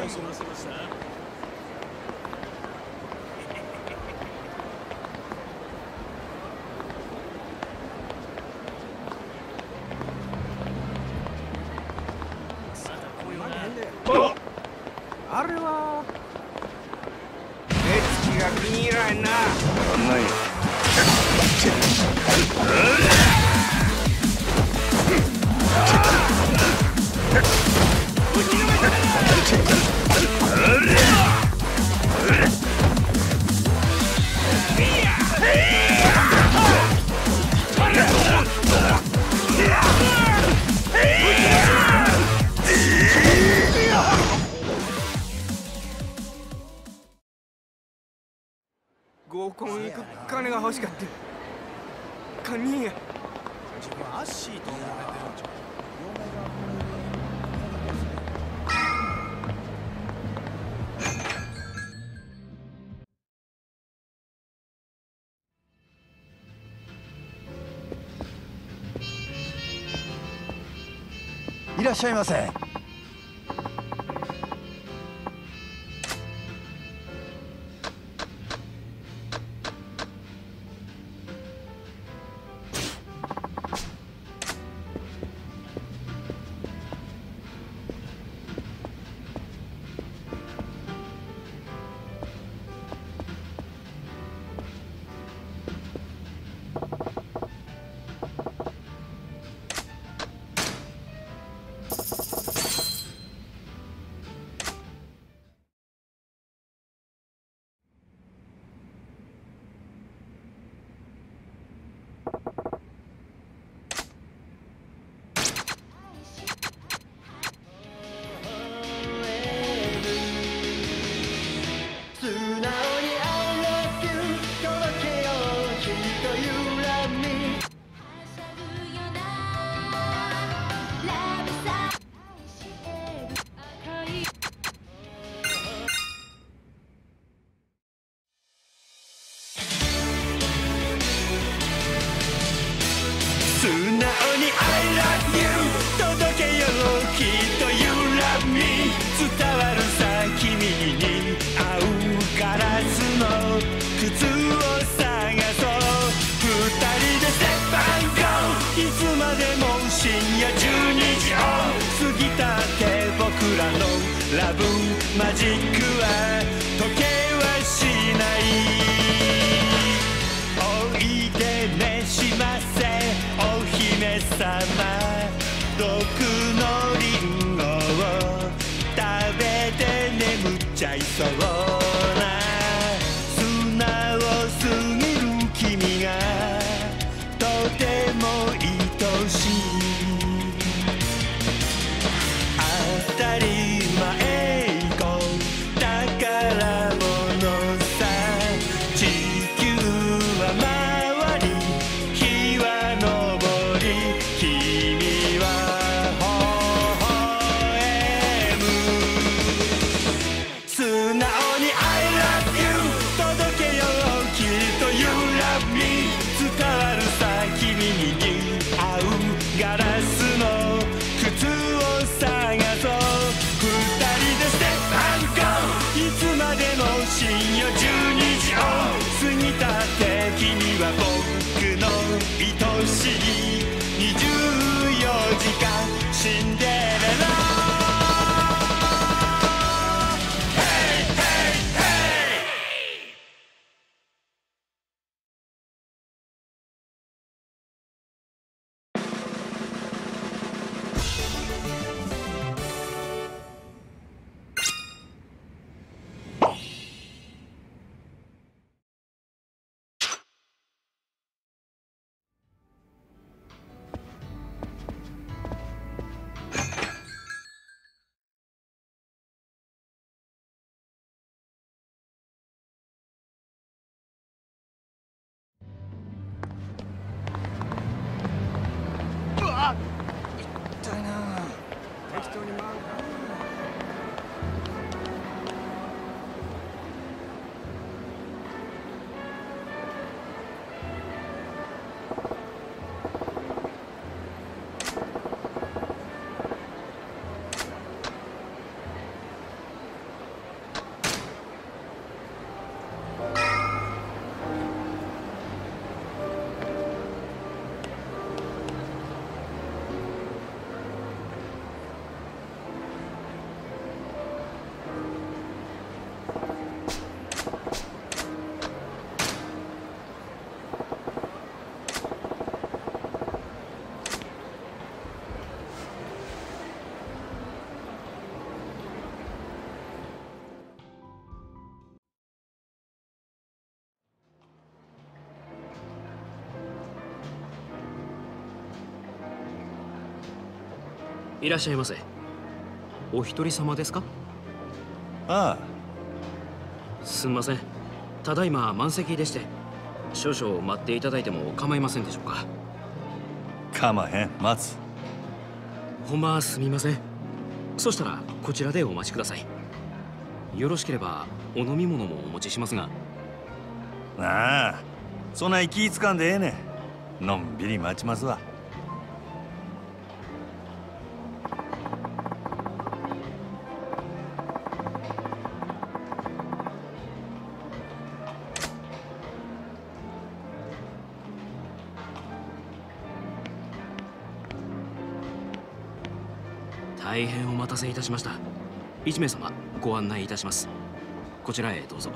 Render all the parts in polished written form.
目をそらせました。あれは手つきが気に入らへんな。合コン行く金が欲しかった。カニや。アッシーと呼ばれてるんじゃ。いらっしゃいませ。ラブマジックは時計はしない。おいでねしませお姫様、毒のリンゴを食べて眠っちゃいそうな、素直すぎる君がとても愛しい。当たりいらっしゃいませ。お一人様ですか？ああ。すんません。ただいま満席でして、少々待っていただいても構いませんでしょうか？構へん、待つ。ほんますみません。そしたらこちらでお待ちください。よろしければお飲み物もお持ちしますが。ああ、そんな気ぃつかんでええねん。のんびり待ちますわ。大変お待たせいたしました。1名様ご案内いたします。こちらへどうぞ。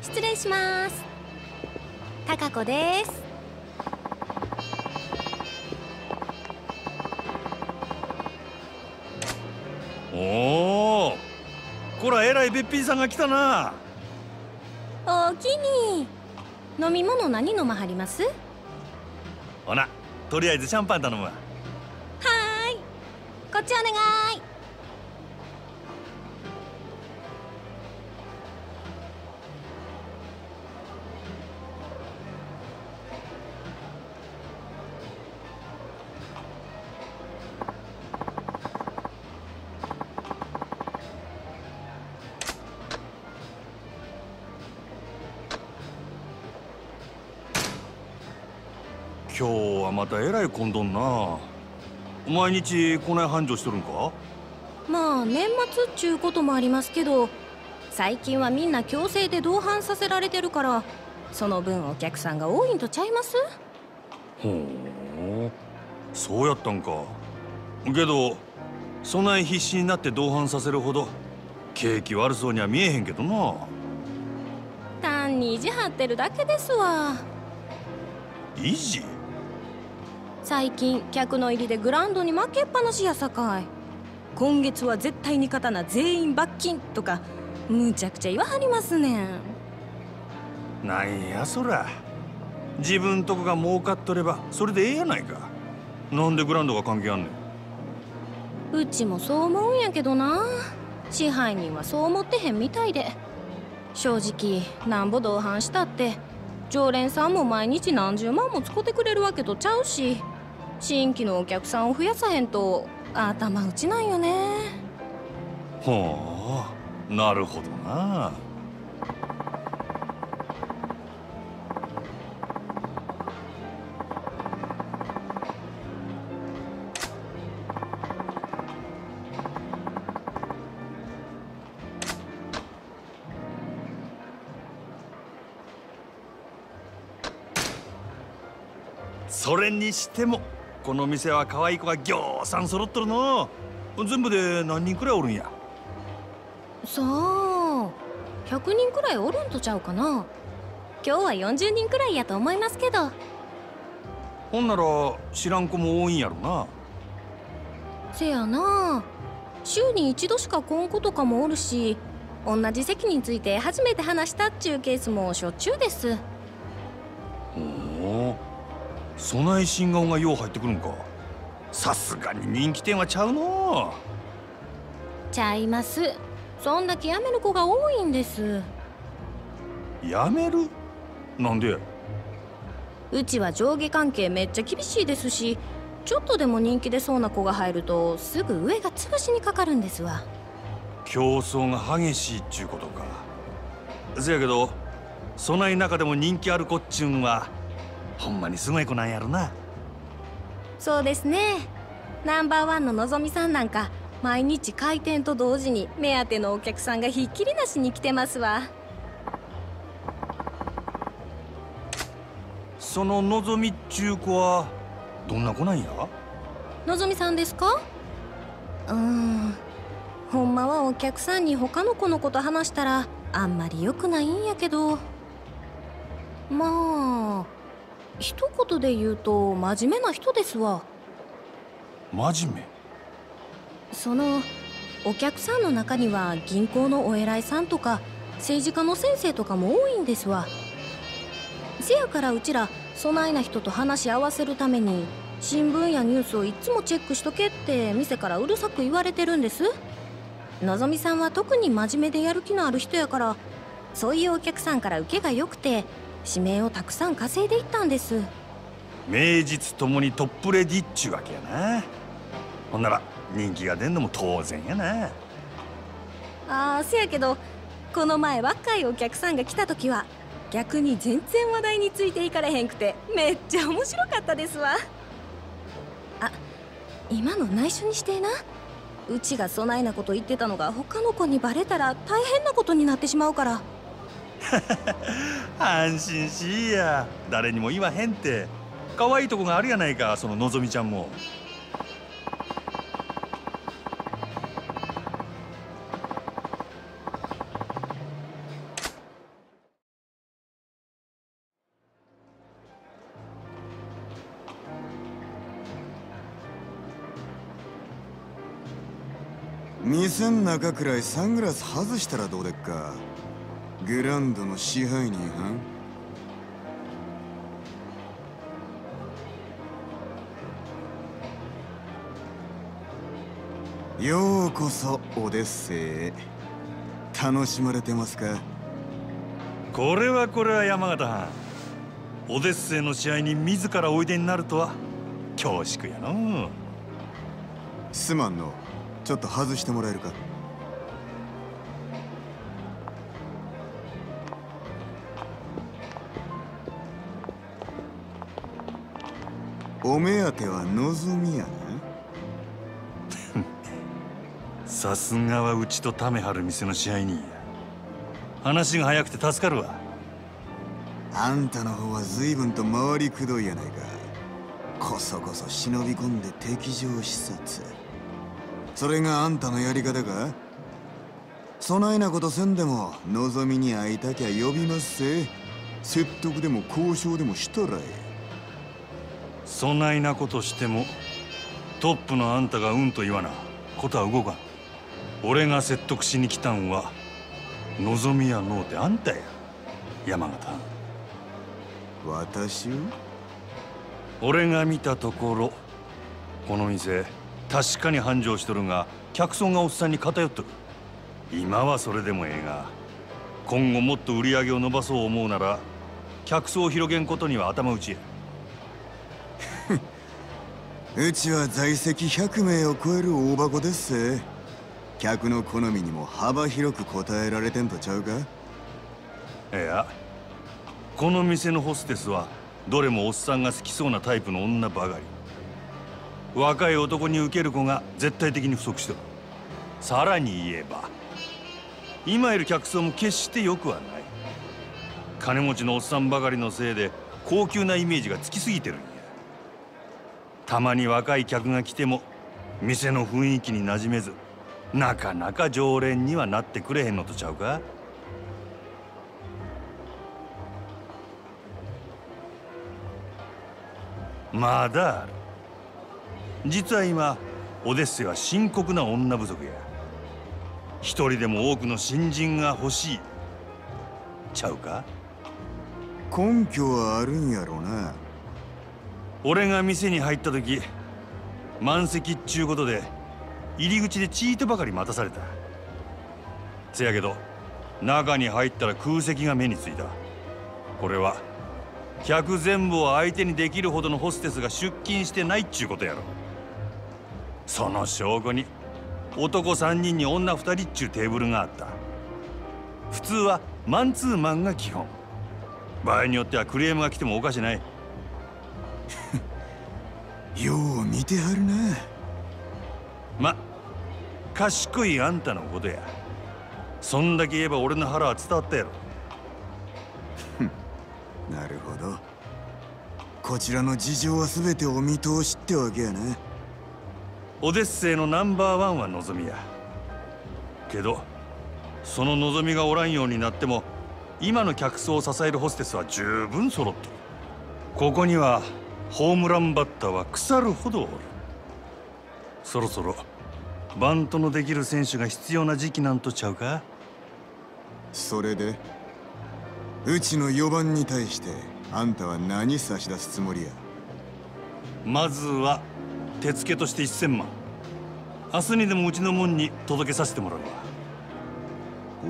失礼します。たかこです。おお、こらえらいべっぴんさんが来たな。おおきに。飲み物何飲まはります？ほな、とりあえずシャンパン頼むわ。はーい、こっちお願い。今日はまたえらい混んどんな。毎日こない繁盛しとるんか？まあ年末っちゅうこともありますけど、最近はみんな強制で同伴させられてるから、その分お客さんが多いんとちゃいます？ほう、そうやったんか。けどそない必死になって同伴させるほど景気悪そうには見えへんけどな。単に意地張ってるだけですわ。意地？最近客の入りでグランドに負けっぱなしやさかい。今月は絶対に刀全員罰金とかむちゃくちゃ言わはりますねん。なんやそら、自分とこが儲かっとればそれでええやないか。なんでグランドが関係あんねん。うちもそう思うんやけどな。支配人はそう思ってへんみたいで、正直なんぼ同伴したって常連さんも毎日何十万も使ってくれるわけとちゃうし、新規のお客さんを増やさへんと頭打ちなんよね。ほう、なるほどな。それにしてもこの店は可愛い子がぎょうさん揃っとるの。全部で何人くらいおるんや。さあ、100人くらいおるんとちゃうかな。今日は40人くらいやと思いますけど。ほんなら知らん子も多いんやろな。せやな、週に一度しか来ん子とかもおるし、同じ席について初めて話したっちゅうケースもしょっちゅうです。おお、そない新顔がよう入ってくるんか。さすがに人気店はちゃうの。ちゃいます。そんだけ辞める子が多いんです。辞める？なんで？うちは上下関係めっちゃ厳しいですし、ちょっとでも人気出そうな子が入るとすぐ上が潰しにかかるんですわ。競争が激しいっちゅうことか。せやけどそない中でも人気ある子っちゅうんはほんまにすごい子なんやろな。そうですね。ナンバーワンののぞみさんなんか毎日開店と同時に目当てのお客さんがひっきりなしに来てますわ。そののぞみっちゅう子はどんな子なんや？のぞみさんですか？ほんまはお客さんに他の子のこと話したらあんまり良くないんやけど、まあ一言で言うと真面目な人ですわ。真面目？そのお客さんの中には銀行のお偉いさんとか政治家の先生とかも多いんですわ。せやからうちらそないな人と話し合わせるために新聞やニュースをいつもチェックしとけって店からうるさく言われてるんです。のぞみさんは特に真面目でやる気のある人やから、そういうお客さんから受けが良くて指名をたくさん稼いでいったんです。名実ともにトップレディっちゅうわけやな。ほんなら人気が出んのも当然やな。せやけどこの前若いお客さんが来た時は逆に全然話題についていかれへんくてめっちゃ面白かったですわ。あ、今の内緒にしてな。うちがそないなこと言ってたのが他の子にバレたら大変なことになってしまうから。安心しいや、誰にも言わへんって。可愛いとこがあるやないか、そののぞみちゃんも。店ん中くらいサングラス外したらどうでっか。グランドの支配人はん。ようこそオデッセイへ。楽しまれてますか？これは山形藩、オデッセイの試合に自らおいでになるとは恐縮やの。すまんの、ちょっと外してもらえるか。お目当てはのぞみやな。さすがはうちとためはる店の支配人や。話が早くて助かるわ。あんたの方は随分と回りくどいやないか。こそこそ忍び込んで敵情視察、それがあんたのやり方か。そないなことせんでものぞみに会いたきゃ呼びますせ。説得でも交渉でもしたらええ。そないなことしてもトップのあんたがうんと言わなことは動かん。俺が説得しに来たんはのぞみやのうてあんたや、山形。私を？俺が見たところこの店確かに繁盛しとるが、客層がおっさんに偏っとる。今はそれでもええが、今後もっと売り上げを伸ばそう思うなら、客層を広げんことには頭打ちや。うちは在籍100名を超える大箱ですぜ。客の好みにも幅広く応えられてんとちゃうか。いや、この店のホステスはどれもおっさんが好きそうなタイプの女ばかり。若い男に受ける子が絶対的に不足してる。さらに言えば、今いる客層も決して良くはない。金持ちのおっさんばかりのせいで高級なイメージがつきすぎてるんや。たまに若い客が来ても店の雰囲気に馴染めず、なかなか常連にはなってくれへんのとちゃうか。まだある。実は今オデッセイは深刻な女不足や。一人でも多くの新人が欲しいちゃうか。根拠はあるんやろな。俺が店に入った時、満席っちゅうことで入り口でチートばかり待たされた。せやけど中に入ったら空席が目についた。これは客全部を相手にできるほどのホステスが出勤してないっちゅうことやろ。その証拠に男3人に女2人っちゅうテーブルがあった。普通はマンツーマンが基本。場合によってはクレームが来てもおかしない。よう見てはるな。ま、賢いあんたのことや。そんだけ言えば俺の腹は伝わったやろ。なるほど。こちらの事情は全てお見通しってわけやね。オデッセイのナンバーワンはのぞみや。けどそののぞみがおらんようになっても、今の客層を支えるホステスは十分揃ってる。ここにはホームランバッターは腐るほどおる。そろそろバントのできる選手が必要な時期なんとちゃうか。それでうちの4番に対してあんたは何差し出すつもりや。まずは手付けとして1000万、明日にでもうちの門に届けさせてもらうわ。お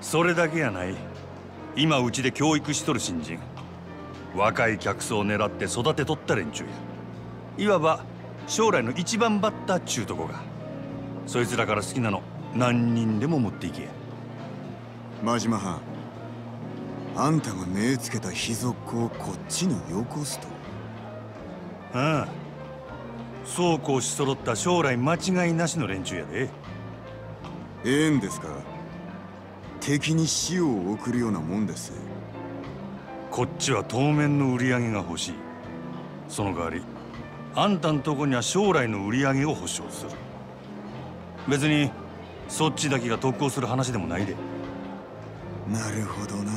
お、それだけやない。今うちで教育しとる新人、若い客層を狙って育てとった連中や。いわば将来の一番バッターっちゅうとこが。そいつらから好きなの何人でも持っていけや。真島藩、あんたが目つけた秘蔵庫をこっちによこすと。ああ、そうこうし揃った将来間違いなしの連中やで。ええんですか。敵に塩を送るようなもんです。こっちは当面の売り上げが欲しい。その代わりあんたんとこには将来の売り上げを保証する。別にそっちだけが得をする話でもないで。なるほどな。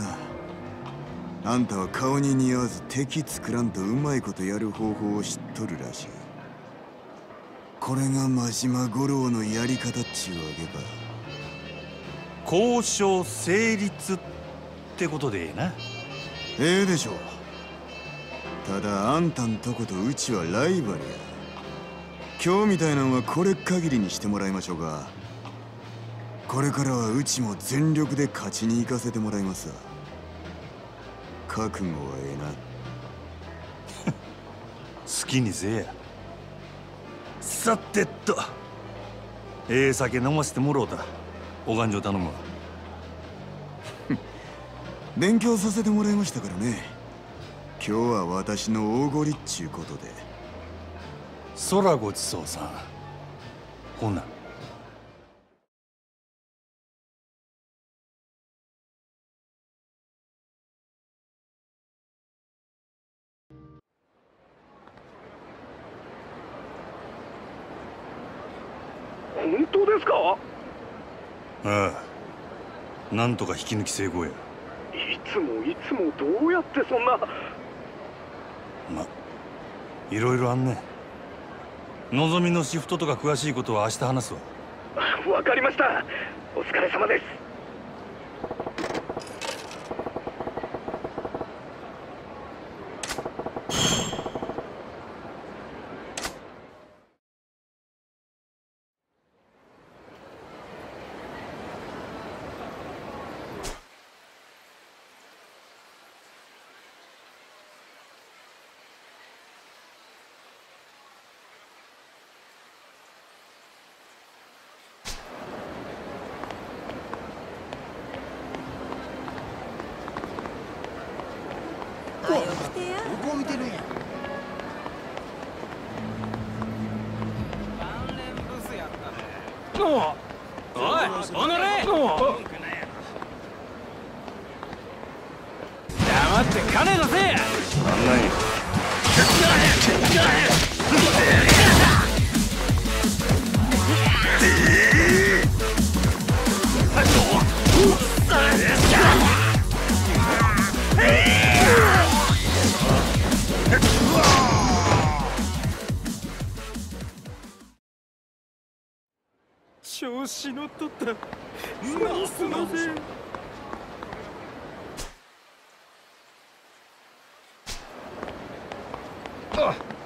あんたは顔に似合わず敵作らんとうまいことやる方法を知っとるらしい。これが真島五郎のやり方っちゅうわけか。交渉成立ってことでええな。ええでしょう。ただあんたんとことうちはライバルや。今日みたいなのはこれ限りにしてもらいましょうか。これからはうちも全力で勝ちに行かせてもらいますわ。覚悟はええな。好きにせえや。さてと、ええ酒飲ませてもろうた。お勘定頼むわ。勉強させてもらいましたからね。今日は私のおごりっちゅうことで。そらごちそうさん。ほな。本当ですか？ああ、なんとか引き抜き成功や。いつもどうやってそんな。ま、いろいろあんね。のぞみのシフトとか詳しいことは明日話すわ。わかりました。お疲れ様です。動いてるんや。おい、おのれ。黙って金出せ。あんなに。調子乗っとった。すみません。あっ。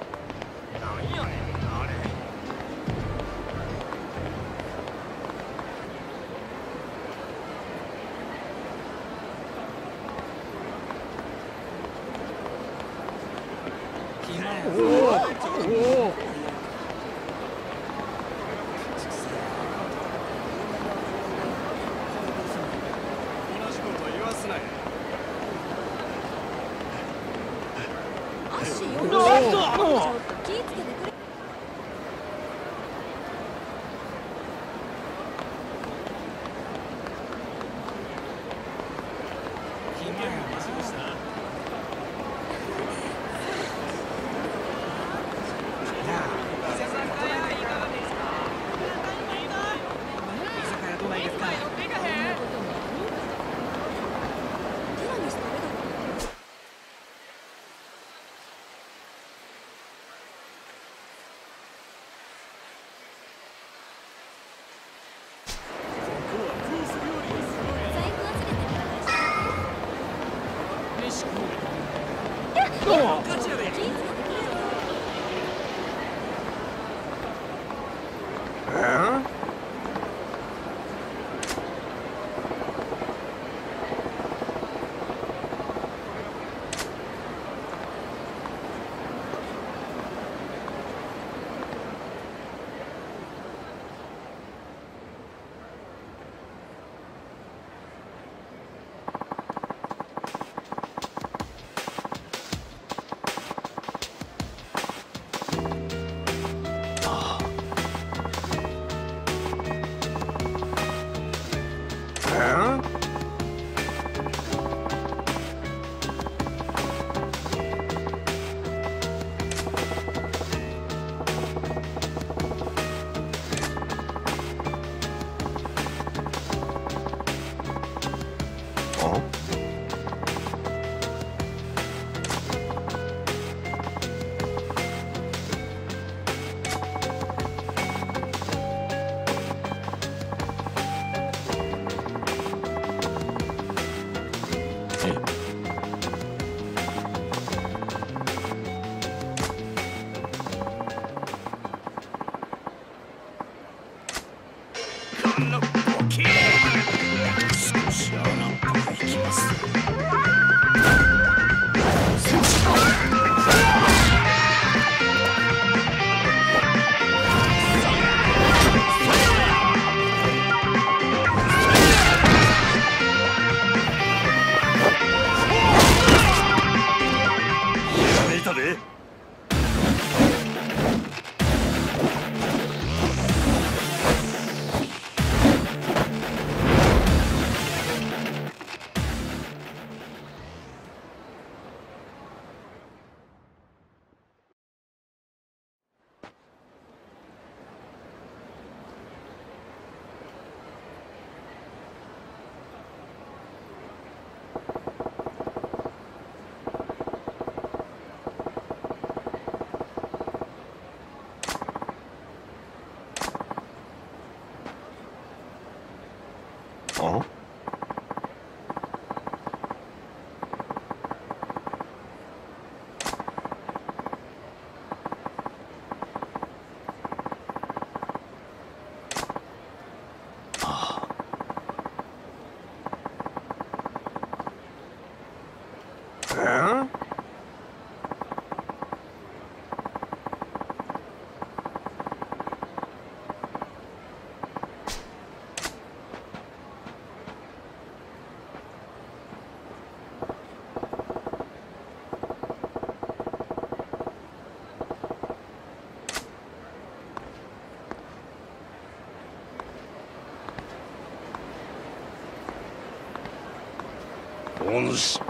お主。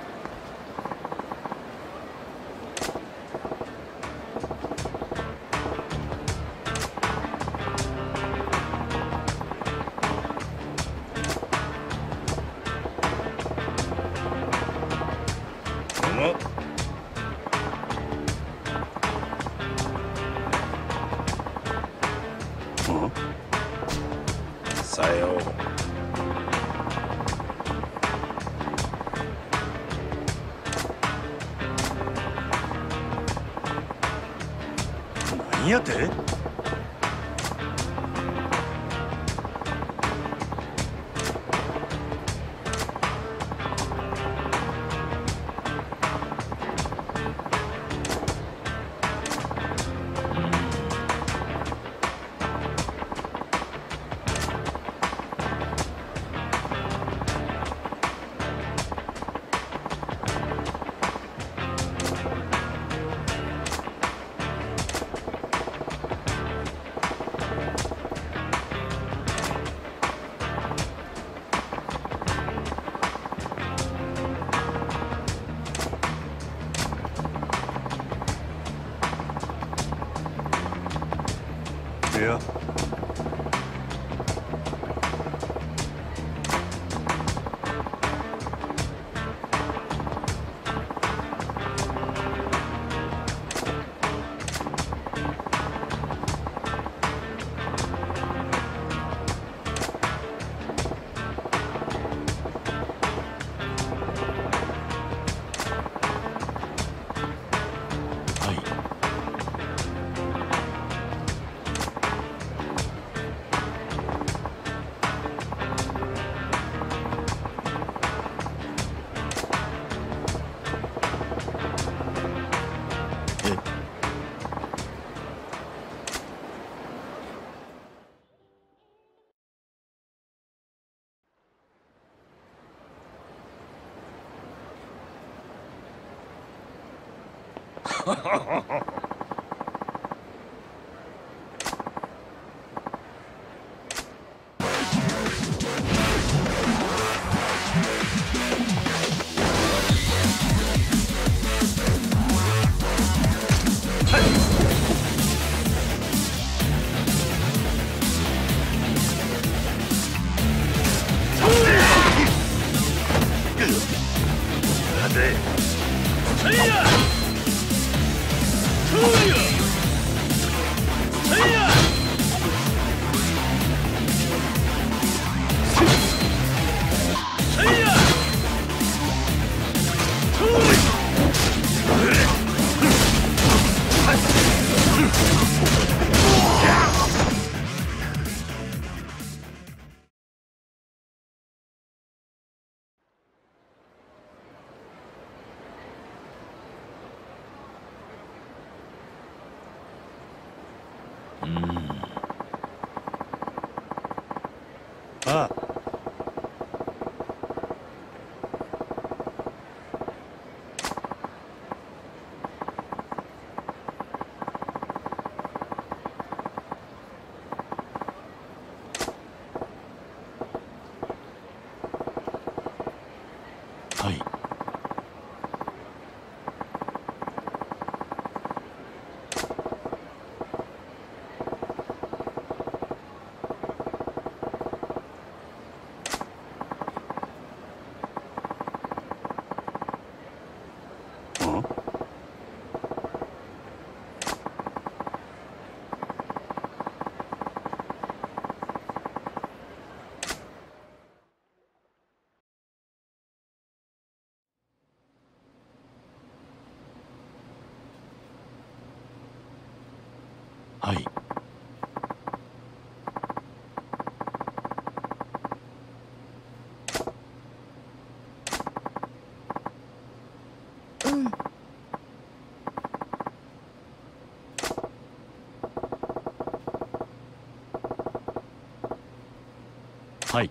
はい。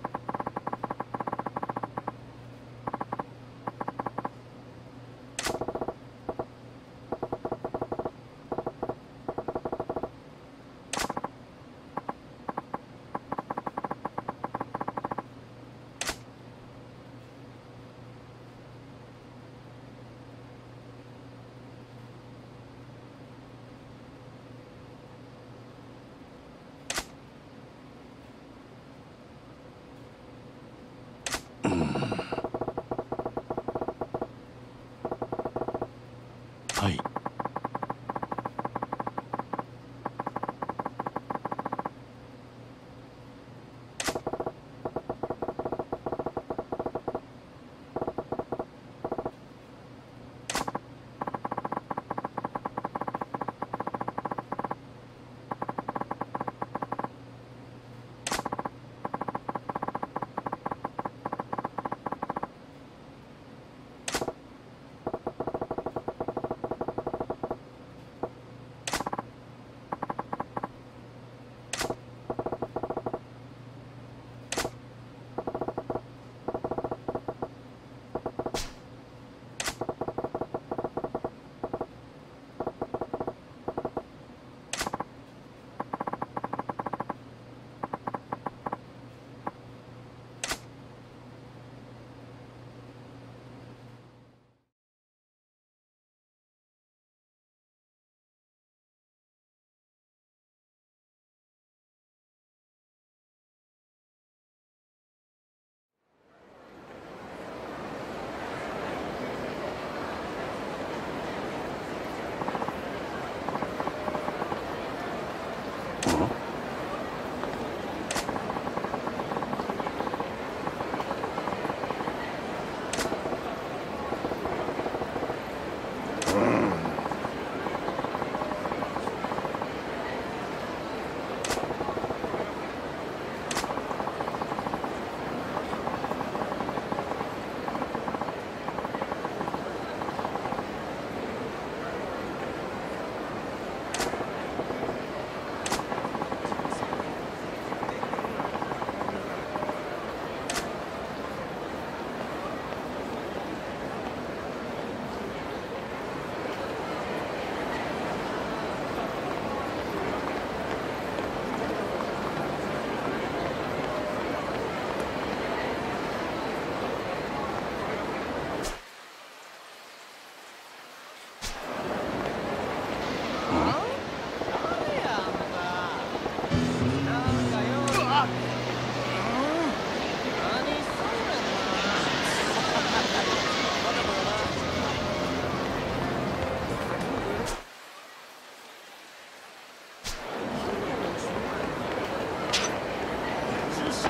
おい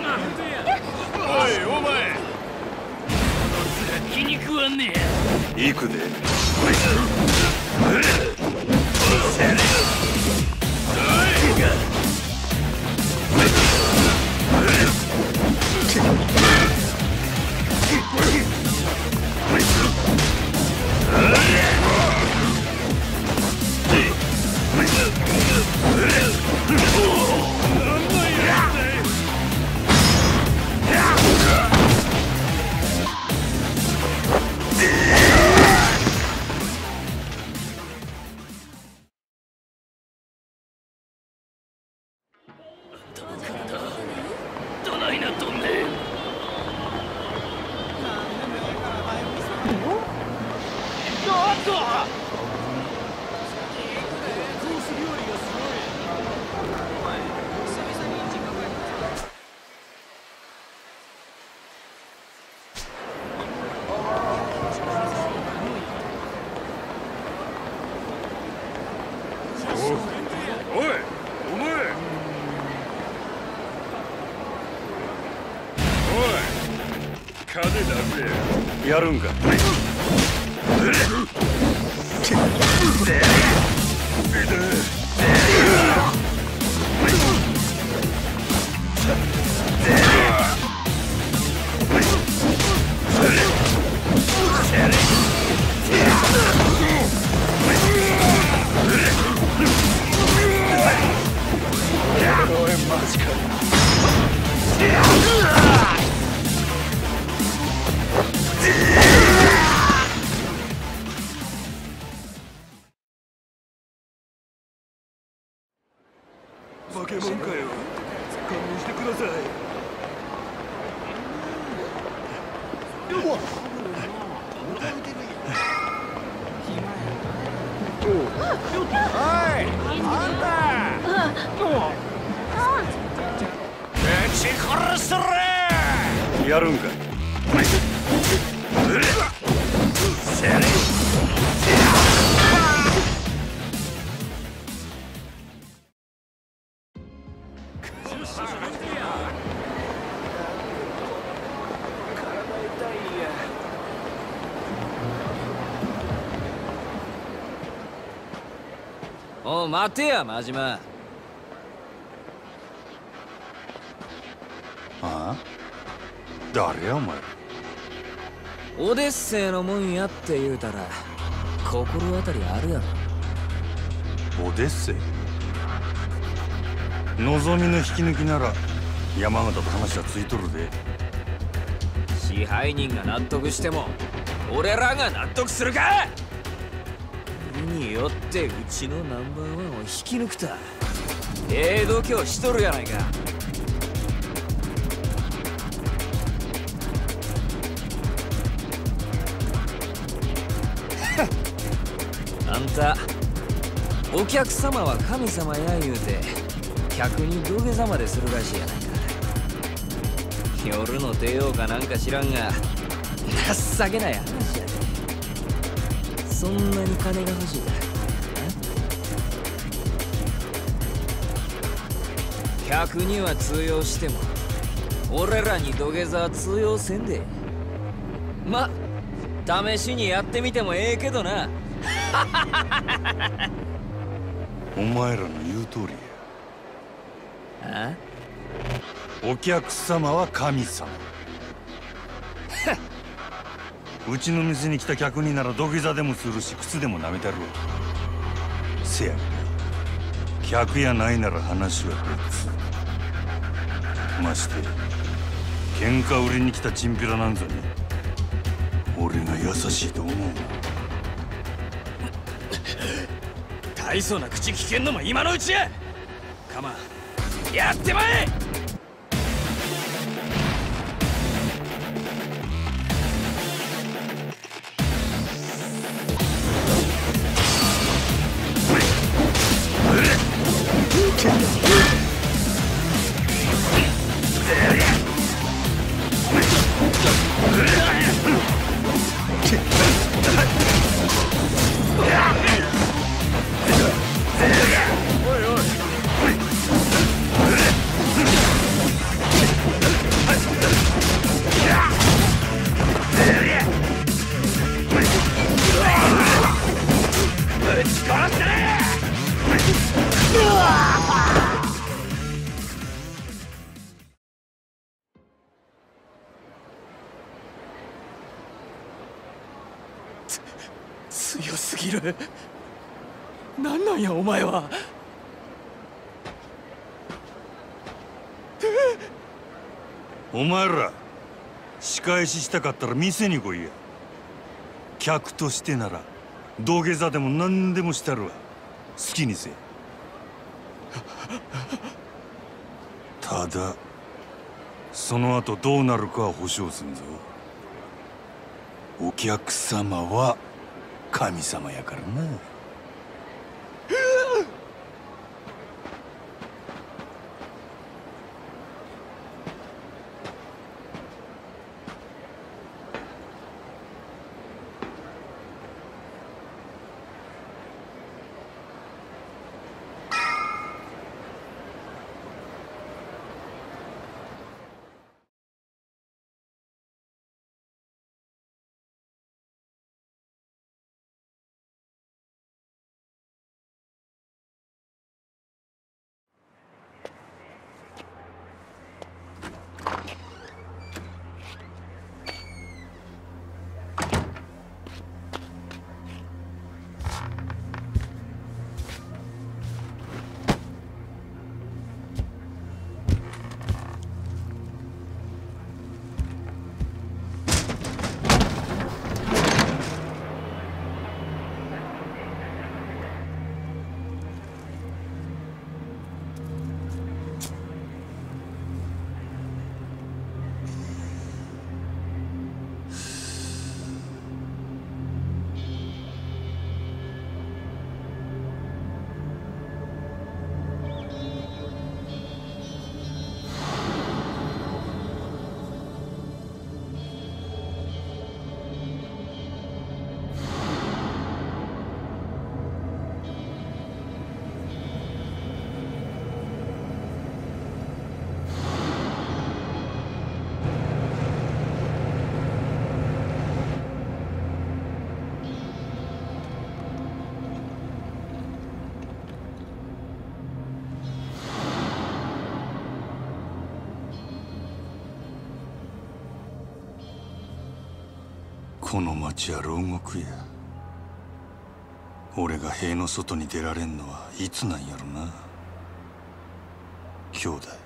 お前気に食わねえ。行くで。やるんか。おいマジか。化け物かよ。勘弁してください。うわおいあんた撃ち殺すれ。やるんか。おう待てや真島。ああ誰やお前。オデッセイのもんやって言うたら心当たりあるやろ。オデッセイ望みの引き抜きなら山形と話はついとるで。支配人が納得しても俺らが納得するかによってうちのナンバーワンを引き抜くた。度胸しとるやないか。あんたお客様は神様や言うて客に土下座までするらしいやないか。夜の帝王かなんか知らんが情けない話やで。そんなに金が欲しいだ。客には通用しても俺らに土下座は通用せんで。ま試しにやってみてもええけどな。お前らの言う通りや。ああお客様は神様。うちの店に来た客になら土下座でもするし靴でも舐めたるわ。せやけど客やないなら話は別。まして喧嘩売りに来たチンピラなんぞに俺が優しいと思うな。大層な口聞けんのも今のうちや。カマンやってまえ。おいおいヒル、なんなんやお前は。お前ら仕返ししたかったら店に来いや。客としてなら土下座でも何でもしたるわ。好きにせ。ただその後どうなるかは保証すんぞ。お客様は神様やからな。この町は牢獄や。俺が塀の外に出られんのはいつなんやろな、兄弟。